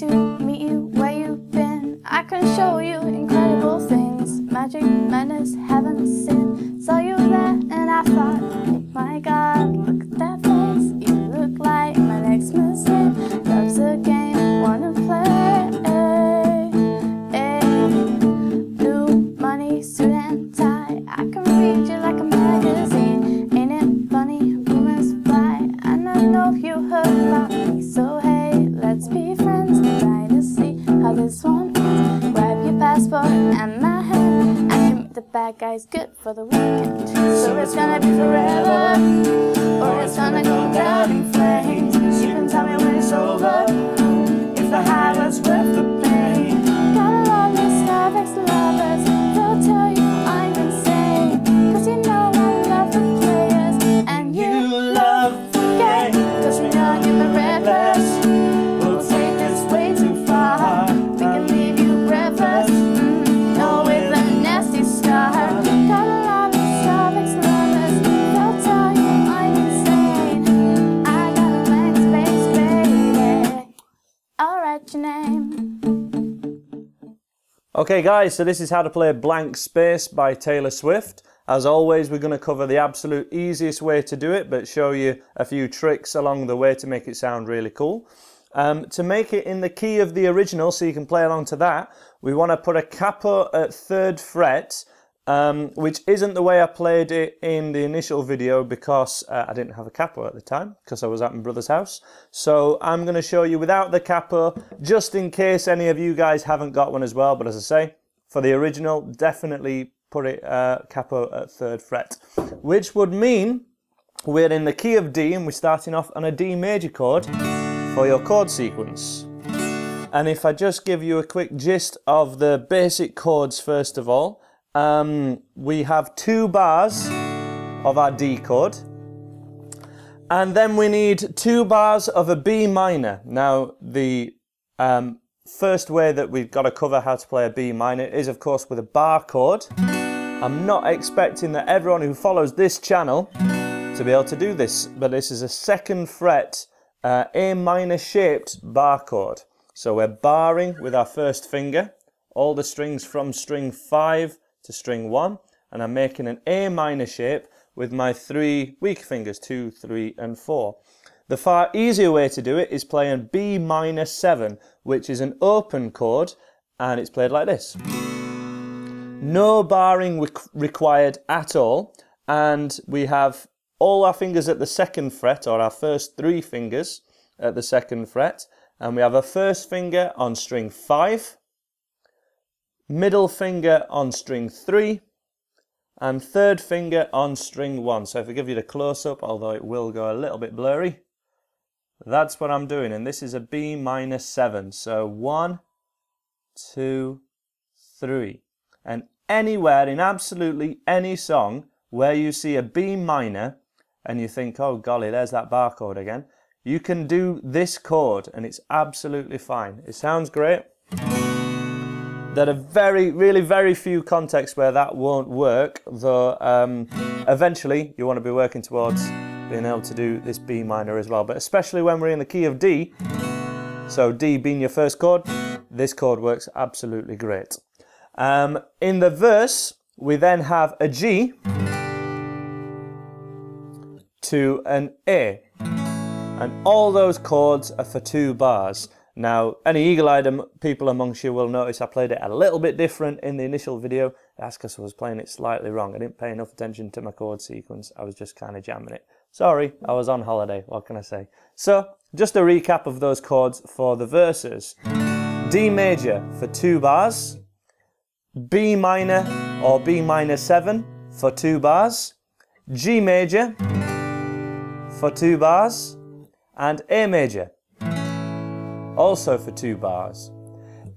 nice to meet you, where you been? I can show you incredible things, magic, madness, heaven, sin. Saw you there and I thought, oh my god, look at that face. You look like my next mistake. Love's a game, wanna play. Blue money, suit and tie, I can read you like a magazine. Ain't it funny, rumors fly, and I know if you heard about me, so hey. Let's be friends, try to see how this one ends. Grab your passport and my hand. I can make the bad guys good for the weekend. So it's gonna be forever, or it's gonna go down in flames. You can tell me when it's over, if the high was worth the pain. Gotta love this Starbucks lovers, they'll tell you I'm insane. Cause you know I love the players, and you love the game. Cause we know you're the reckless. Okay guys, so this is how to play Blank Space by Taylor Swift. As always, we're going to cover the absolute easiest way to do it, but show you a few tricks along the way to make it sound really cool. To make it in the key of the original, so you can play along to that, we want to put a capo at 3rd fret, which isn't the way I played it in the initial video because I didn't have a capo at the time, because I was at my brother's house. So I'm going to show you without the capo, just in case any of you guys haven't got one as well. But as I say, for the original, definitely put it capo at 3rd fret, which would mean we're in the key of D and we're starting off on a D major chord for your chord sequence. And if I just give you a quick gist of the basic chords first of all, we have 2 bars of our D chord, and then we need 2 bars of a B minor. Now the first way that we've got to cover how to play a B minor is of course with a bar chord. I'm not expecting that everyone who follows this channel to be able to do this, but this is a 2nd fret A minor shaped bar chord. So we're barring with our 1st finger all the strings from string 5 to string 1, and I'm making an A minor shape with my 3 weak fingers, 2, 3 and 4. The far easier way to do it is playing B minor 7, which is an open chord, and it's played like this. No barring required at all, and we have all our fingers at the 2nd fret, or our first 3 fingers at the 2nd fret, and we have a 1st finger on string 5, middle finger on string 3, and 3rd finger on string 1. So if I give you the close-up, although it will go a little bit blurry, that's what I'm doing, and this is a B minor 7. So 1, 2, 3. And anywhere in absolutely any song where you see a B minor, and you think, oh golly, there's that bar chord again, you can do this chord and it's absolutely fine. It sounds great. There are really very few contexts where that won't work, though eventually you want to be working towards being able to do this B minor as well, but especially when we're in the key of D, so D being your 1st chord, this chord works absolutely great. In the verse, we then have a G to an A, and all those chords are for 2 bars. Now any eagle-eyed people amongst you will notice I played it a little bit different in the initial video. That's because I was playing it slightly wrong. I didn't pay enough attention to my chord sequence, I was just kind of jamming it. Sorry, I was on holiday, what can I say? So just a recap of those chords for the verses. D major for 2 bars, B minor or B minor 7 for 2 bars, G major for 2 bars, and A major, also for 2 bars.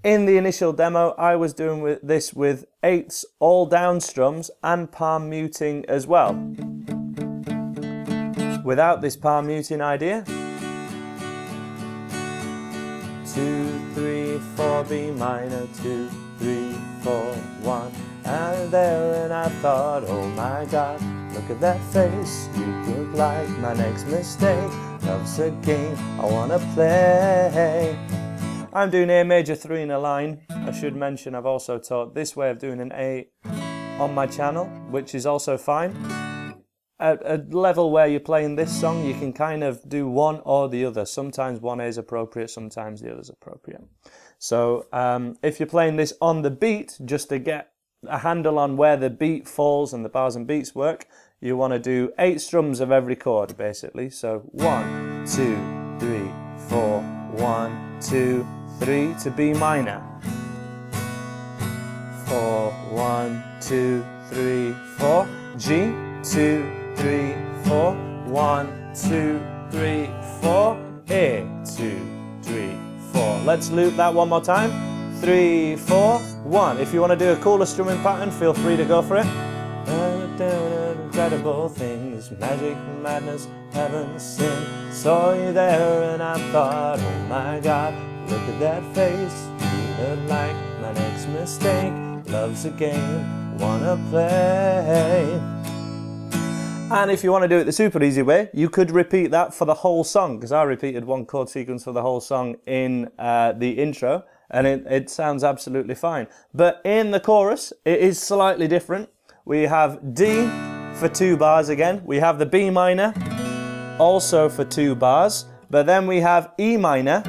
In the initial demo, I was doing this with 8ths all down strums and palm muting as well. Without this palm muting idea, 2, 3, 4, B minor, 2, 3, 4, 1. And there and I thought, oh my god, look at that face, you look like my next mistake. Love's a game I wanna play, I'm doing A major 3 in a line. I should mention I've also taught this way of doing an A on my channel, which is also fine. At a level where you're playing this song, you can kind of do one or the other. Sometimes one A is appropriate, sometimes the other is appropriate. So if you're playing this on the beat, just to get a handle on where the beat falls and the bars and beats work, you want to do 8 strums of every chord, basically. So 1, 2, 3, 4, 1, 2, 3 to B minor, 4, 1, 2, 3, 4, G, 2, 3, 4, 1, 2, 3, 4, A, 2, 3, 4. Let's loop that one more time. 3, 4, 1. If you want to do a cooler strumming pattern, feel free to go for it. Incredible things, magic, madness, heaven, sin. Saw you there and I thought, oh my God, look at that face. You look like my next mistake. Love's a game, wanna play. And if you want to do it the super easy way, you could repeat that for the whole song, because I repeated one chord sequence for the whole song in the intro, and it sounds absolutely fine. But in the chorus, it is slightly different. We have D for 2 bars again. We have the B minor, also for 2 bars. But then we have E minor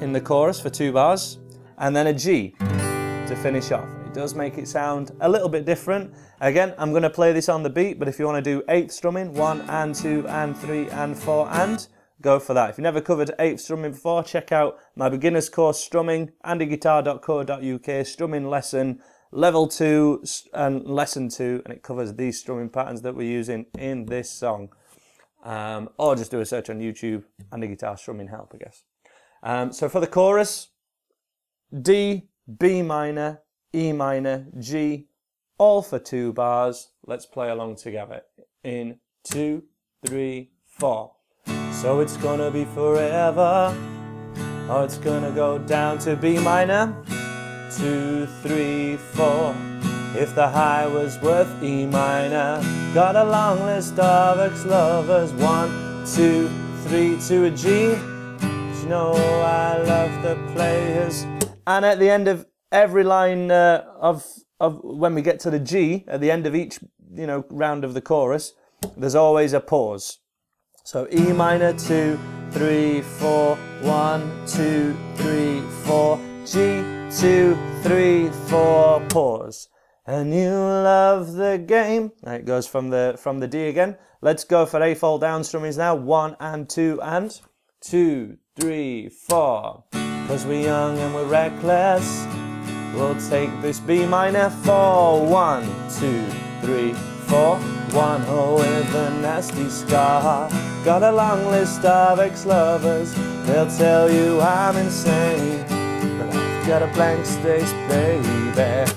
in the chorus for 2 bars, and then a G to finish off. It does make it sound a little bit different. Again, I'm going to play this on the beat, but if you want to do 8th strumming, 1 and 2 and 3 and 4 and, go for that. If you've never covered 8th strumming before, check out my beginner's course strumming, AndyGuitar.co.uk, strumming lesson, level 2 and lesson 2, and it covers these strumming patterns that we're using in this song. Or just do a search on YouTube, Andy Guitar Strumming Help, I guess. So for the chorus, D, B minor, E minor, G, all for 2 bars. Let's play along together in 2, 3, 4. So it's gonna be forever, or it's gonna go down to B minor. 2, 3, 4. If the high was worth E minor, got a long list of ex-lovers. 1, 2, 3 to a G. You know I love the players. And at the end of every line when we get to the G, at the end of each round of the chorus, there's always a pause. So E minor, 2, 3, 4, 1, 2, 3, 4. G, 2, 3, 4, pause. And you love the game. Now it goes from the D again. Let's go for A fall down strummings now. 1 and 2 and 2, 3, 4. 'Cause we're young and we're reckless, we'll take this B minor for 1, 2, 3, 4. 1, oh, with a nasty scar, got a long list of ex-lovers. They'll tell you I'm insane, got a blank space, baby,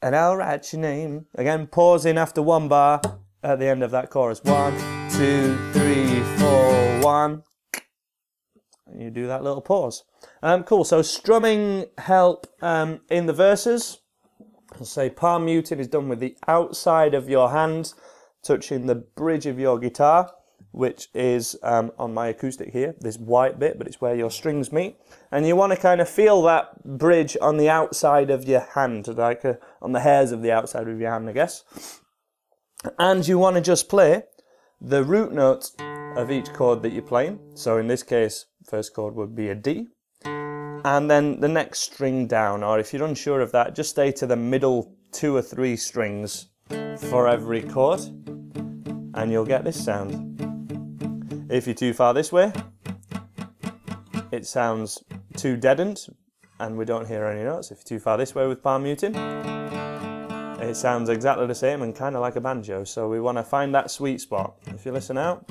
and I'll write your name. Again, pausing after 1 bar at the end of that chorus. 1, 2, 3, 4, 1. And you do that little pause. Cool, so strumming help in the verses. I'll say palm muting is done with the outside of your hand touching the bridge of your guitar, which is on my acoustic here, this white bit, but it's where your strings meet. And you want to kind of feel that bridge on the outside of your hand, like on the hairs of the outside of your hand, I guess. And you want to just play the root note of each chord that you're playing. So in this case, first chord would be a D. And then the next string down, or if you're unsure of that, just stay to the middle 2 or 3 strings for every chord, and you'll get this sound. If you're too far this way, it sounds too deadened, and we don't hear any notes. If you're too far this way with palm muting, it sounds exactly the same and kind of like a banjo, so we want to find that sweet spot. If you listen out,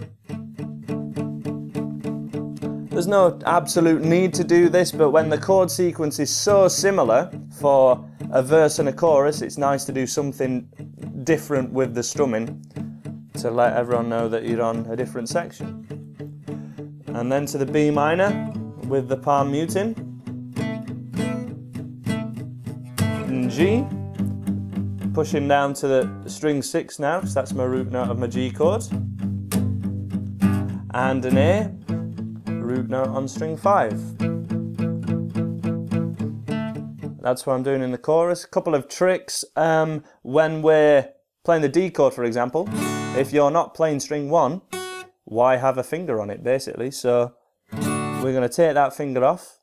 there's no absolute need to do this, but when the chord sequence is so similar for a verse and a chorus, it's nice to do something different with the strumming to let everyone know that you're on a different section. And then to the B minor with the palm muting, and G, pushing down to the string 6 now, because that's my root note of my G chord, and an A, root note on string 5. That's what I'm doing in the chorus. A couple of tricks. When we're playing the D chord, for example, if you're not playing string 1, why have a finger on it, basically? So we're going to take that finger off.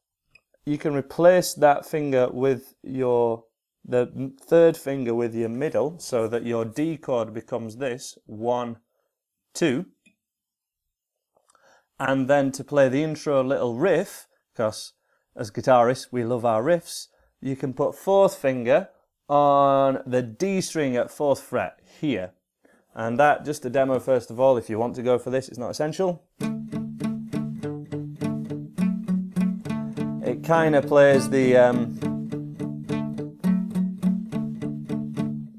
You can replace that finger with the third finger with your middle, so that your D chord becomes this, 1, 2. And then to play the intro little riff, because as guitarists we love our riffs, you can put fourth finger on the D string at 4th fret here. And that, just a demo first of all, if you want to go for this, it's not essential. It kind of plays the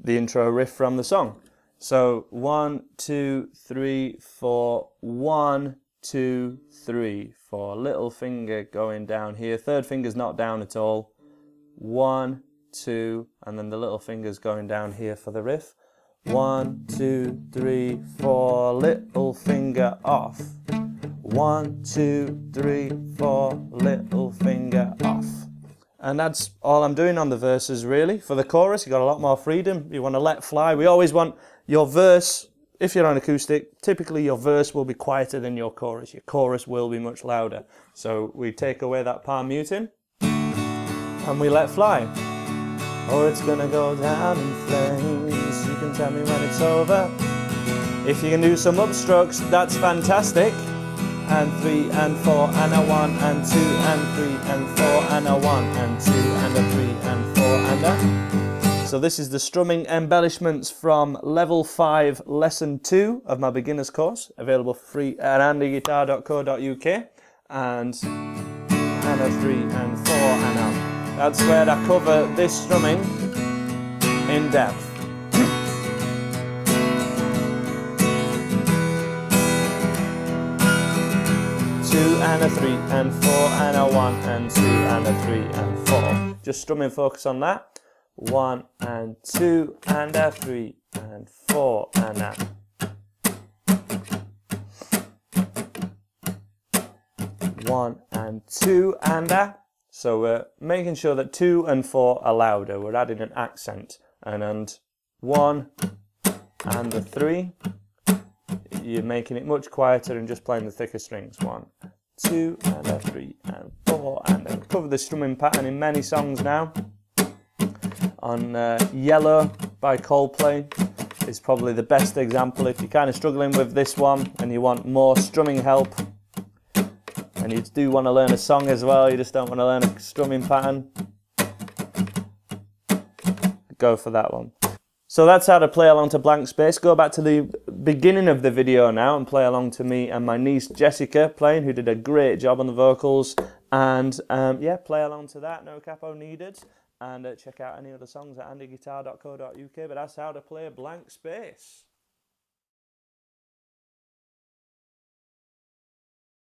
intro riff from the song. So 1, 2, 3, 4, 1, 2, 3, 4. Little finger going down here. Third finger's not down at all. 1, 2, and then the little finger's going down here for the riff. 1, 2, 3, 4, little finger off. 1, 2, 3, 4, little finger off. And that's all I'm doing on the verses, really. For the chorus, you've got a lot more freedom. You want to let fly. We always want your verse, if you're on acoustic, typically your verse will be quieter than your chorus. Your chorus will be much louder. So we take away that palm muting, and we let fly. Oh, it's gonna go down in flames. You can tell me when it's over. If you can do some upstrokes, that's fantastic. And 3 and 4 and a 1 and 2 and 3 and 4 and a 1 and 2 and a 3 and 4 and a. So this is the strumming embellishments from level 5, lesson 2 of my beginner's course, available for free at AndyGuitar.co.uk. And a 3 and 4 and a. That's where I cover this strumming in depth. And a 3 and 4 and a 1 and 2 and a 3 and 4. Just strumming focus on that. 1 and 2 and a 3 and 4 and a. One and two and a. So we're making sure that 2 and 4 are louder. We're adding an accent. And 1 and the 3. You're making it much quieter and just playing the thicker strings. 1, 2 and a 3 and 4 and a. Cover the strumming pattern in many songs now. On Yellow by Coldplay is probably the best example. If you're kind of struggling with this one and you want more strumming help, and you do want to learn a song as well, you just don't want to learn a strumming pattern, go for that one. So that's how to play along to Blank Space. Go back to the beginning of the video now and play along to me and my niece Jessica playing, who did a great job on the vocals. And yeah, play along to that, no capo needed. And check out any other songs at andyguitar.co.uk. But that's how to play Blank Space.